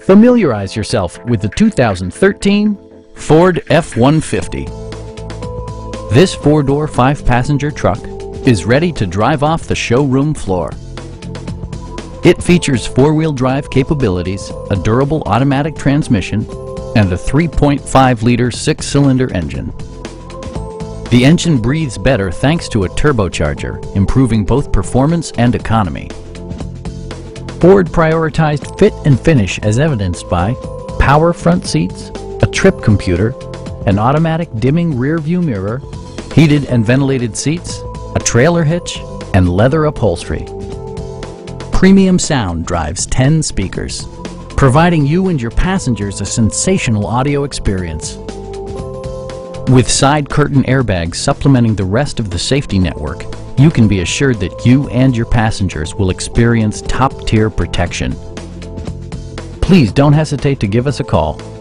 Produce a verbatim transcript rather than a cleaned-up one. Familiarize yourself with the two thousand thirteen Ford F one fifty. This four-door, five-passenger truck is ready to drive off the showroom floor. It features four-wheel drive capabilities, a durable automatic transmission, and a three point five liter six-cylinder engine. The engine breathes better thanks to a turbocharger, improving both performance and economy. Ford prioritized fit and finish as evidenced by power front seats, a trip computer, an automatic dimming rear view mirror, heated and ventilated seats, a trailer hitch, and leather upholstery. Premium sound drives ten speakers, providing you and your passengers a sensational audio experience. With side curtain airbags supplementing the rest of the safety network, you can be assured that you and your passengers will experience top-tier protection. Please don't hesitate to give us a call.